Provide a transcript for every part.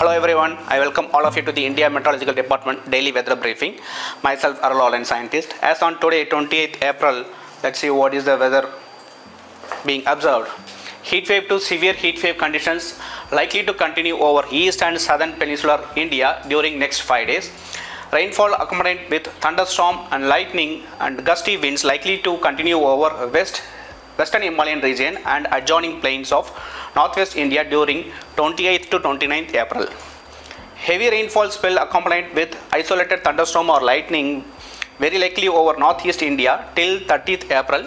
Hello everyone, I welcome all of you to the India Meteorological Department daily weather briefing. Myself Arulalan, scientist. As on today 28th April, let's see what is the weather being observed. Heat wave to severe heat wave conditions likely to continue over east and southern peninsular India during next 5 days. Rainfall accompanied with thunderstorm and lightning and gusty winds likely to continue over western Himalayan region and adjoining plains of northwest India during 28th to 29th April. Heavy rainfall spell accompanied with isolated thunderstorm or lightning very likely over northeast India till 30th April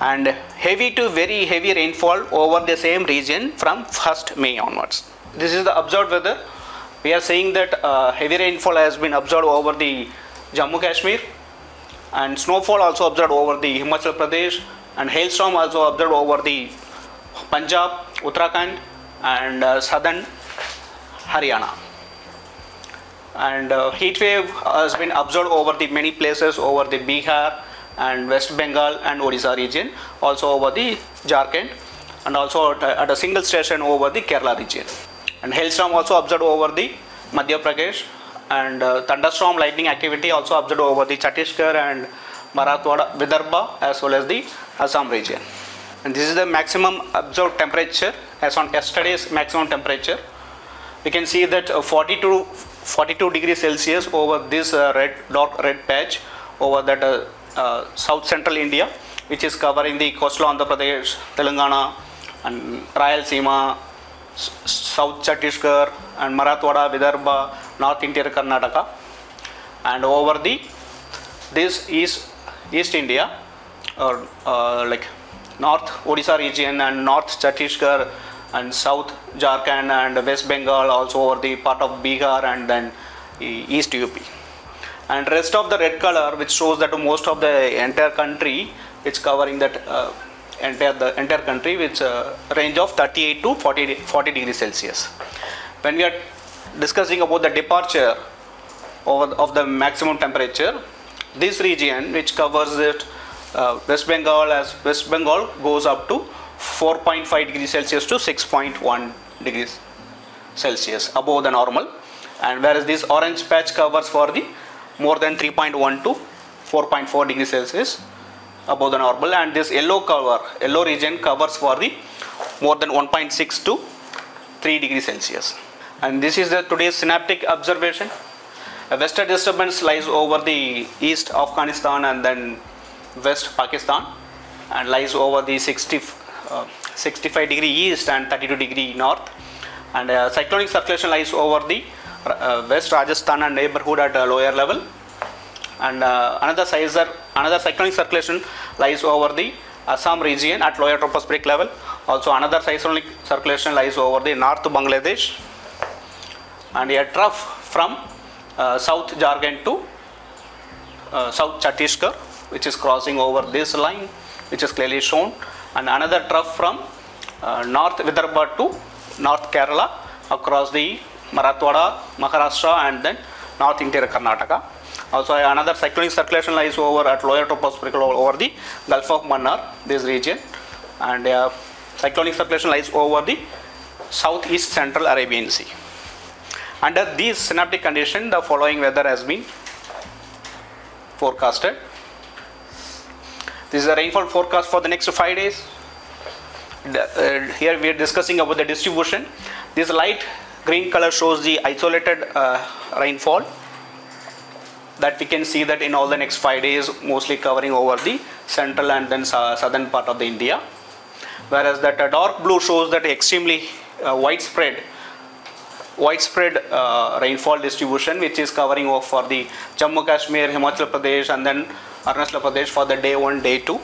and heavy to very heavy rainfall over the same region from 1st May onwards. This is the observed weather. We are seeing that heavy rainfall has been observed over the Jammu Kashmir and snowfall also observed over the Himachal Pradesh and hailstorm also observed over the Punjab, Uttarakhand and southern Haryana. And heat wave has been observed over the many places over the Bihar and West Bengal and Odisha region, also over the Jharkhand and also at a single station over the Kerala region. And hailstorm also observed over the Madhya Pradesh and thunderstorm lightning activity also observed over the Chhattisgarh and Marathwada, Vidarbha as well as the Assam region. And this is the maximum observed temperature as on yesterday's maximum temperature. We can see that 42 degrees Celsius over this dark red patch over that south central India, which is covering the coastal Andhra Pradesh, Telangana and Rayalaseema, south Chhattisgarh and Marathwada, Vidarbha, north interior Karnataka and over the east India or like north Odisha region and north Chhattisgarh and south Jharkhand and West Bengal, also over the part of Bihar and then east UP. And rest of the red color which shows that most of the entire country, it's covering that entire country with range of 38 to 40 degrees Celsius. When we are discussing about the departure of the maximum temperature, this region which covers it West Bengal goes up to 4.5 degrees Celsius to 6.1 degrees Celsius above the normal, and whereas this orange patch covers for the more than 3.1 to 4.4 degrees Celsius above the normal, and this yellow region covers for the more than 1.6 to 3 degrees Celsius. And this is the today's synaptic observation. A western disturbance lies over the east Afghanistan and then west Pakistan and lies over the 65 degree east and 32 degree north, and cyclonic circulation lies over the west Rajasthan and neighborhood at a lower level, and another cyclonic circulation lies over the Assam region at lower tropospheric level. Also another cyclonic circulation lies over the north Bangladesh and a trough from south Jharkhand to south Chhattisgarh, which is crossing over this line which is clearly shown, and another trough from north Vidarbha to north Kerala across the Marathwada, Maharashtra and then north interior Karnataka. Also another cyclonic circulation lies over at lower tropospheric over the Gulf of Mannar, this region, and cyclonic circulation lies over the southeast central Arabian Sea. Under these synaptic conditions, the following weather has been forecasted. This is the rainfall forecast for the next 5 days. Here we are discussing about the distribution. This light green color shows the isolated rainfall that we can see that in all the next 5 days, mostly covering over the central and then southern part of the India, whereas that dark blue shows that extremely widespread rainfall distribution, which is covering off for the Jammu Kashmir, Himachal Pradesh and then Arunachal Pradesh for the day 1, day 2,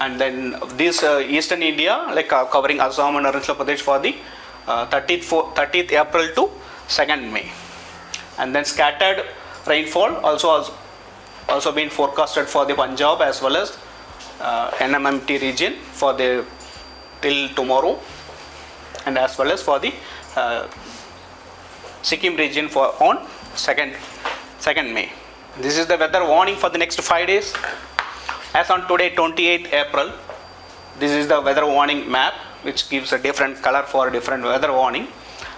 and then this eastern India like covering Assam and Arunachal Pradesh for the 30th April to 2nd May. And then scattered rainfall also been forecasted for the Punjab as well as NMMT region for the till tomorrow, and as well as for the Sikkim region for on 2nd May. This is the weather warning for the next 5 days. As on today 28th April, this is the weather warning map, which gives a different color for a different weather warning.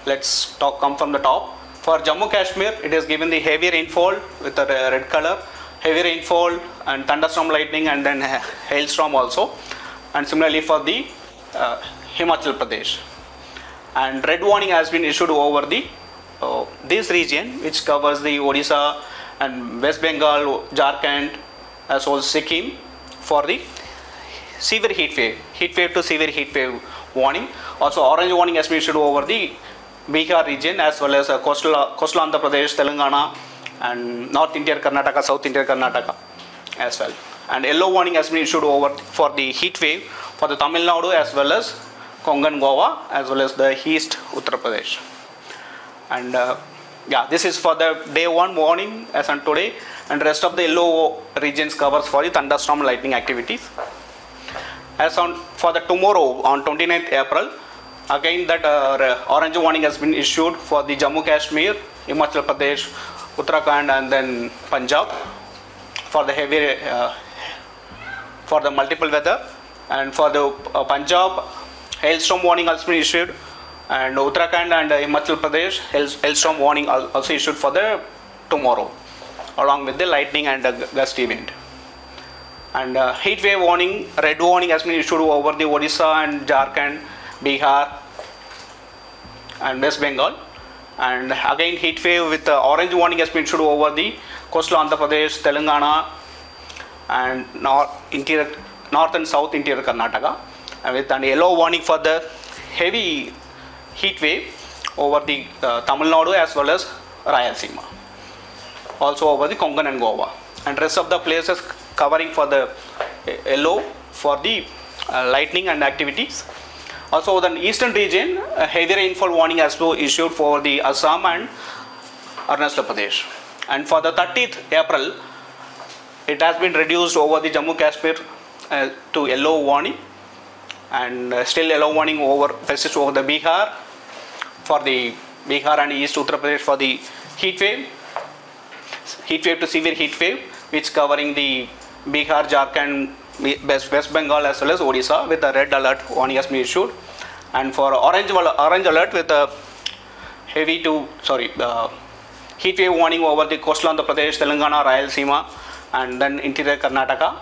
Let's come from the top. For Jammu Kashmir, it is given the heavy rainfall with a red color, heavy rainfall and thunderstorm lightning and then hailstorm also. And similarly for the Himachal Pradesh. And red warning has been issued over the this region, which covers the Odisha and West Bengal, Jharkhand, as well as Sikkim, for the severe heat wave to severe heat wave warning. Also, orange warning has been issued over the Bihar region as well as coastal Andhra Pradesh, Telangana, and North India Karnataka, South India Karnataka as well. And yellow warning has been issued over for the heat wave for the Tamil Nadu as well as Konkan, Goa, as well as the East Uttar Pradesh. And yeah, this is for the day one warning as on today, and rest of the yellow regions covers for the thunderstorm lightning activities. As on for the tomorrow on 29th April, again that orange warning has been issued for the Jammu Kashmir, Himachal Pradesh, Uttarakhand, and then Punjab for the heavy for the multiple weather. And for the Punjab, hailstorm warning has been issued. And Uttarakhand and Himachal Pradesh, hailstorm warning also issued for the tomorrow, along with the lightning and gusty wind. And heat wave warning, red warning has been issued over the Odisha and Jharkhand, Bihar and West Bengal. And again heat wave with orange warning has been issued over the coastal Andhra Pradesh, Telangana, and north and south interior Karnataka. And with a yellow warning for the heavy heat wave over the Tamil Nadu as well as Rayalaseema, also over the Konkan and Goa. And rest of the places covering for the yellow for the lightning and activities. Also the eastern region, a heavy rainfall warning has been issued for the Assam and Arunachal Pradesh. And for the 30th April, it has been reduced over the Jammu Kashmir to yellow warning, and still yellow warning persists over the Bihar, for the Bihar and East Uttar Pradesh for the heat wave to severe heat wave, which covering the Bihar, Jharkhand, West Bengal as well as Odisha, with a red alert warning has been issued. And for orange alert with a heat wave warning over the coastal Andhra Pradesh, Telangana, Rayalaseema, and then interior Karnataka,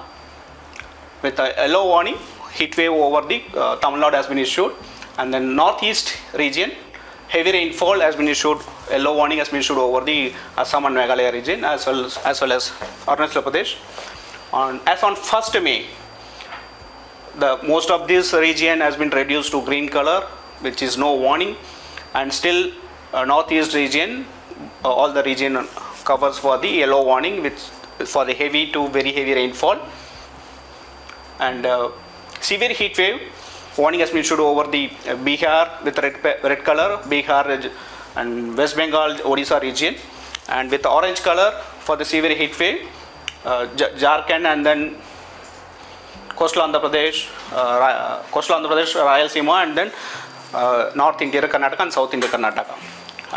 with a yellow warning. Heat wave over the Tamil Nadu has been issued. And then northeast region, heavy rainfall has been issued, yellow warning has been issued over the Assam and Meghalaya region as well as Arunachal Pradesh. As on 1st May, the most of this region has been reduced to green color, which is no warning. And still northeast region, all the region covers for the yellow warning, which for the heavy to very heavy rainfall. And severe heat wave warning has been issued over the Bihar with red color, Bihar and West Bengal, Odisha region. And with orange color for the severe heat wave, Jharkhand and then coastal Andhra Pradesh, Rayalaseema, and then North India Karnataka and South India Karnataka.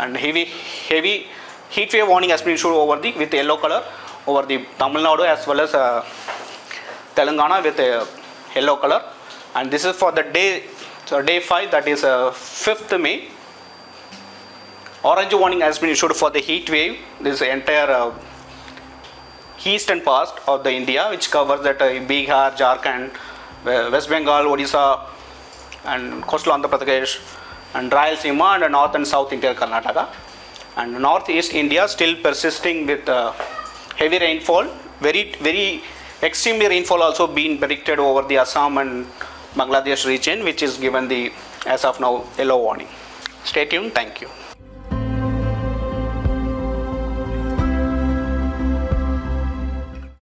And heavy heat wave warning has been issued over the with yellow color over the Tamil Nadu as well as Telangana with a yellow color. And this is for the day 5, that is 5th May. Orange warning has been issued for the heat wave, this entire eastern part of the India, which covers that Bihar, Jharkhand, West Bengal, Odisha, and coastal Andhra Pradesh, and Rayalaseema, and north and south India Karnataka. And northeast India still persisting with heavy rainfall, very extremely rainfall also being predicted over the Assam and Bangladesh region, which is given the as of now yellow warning. Stay tuned. Thank you.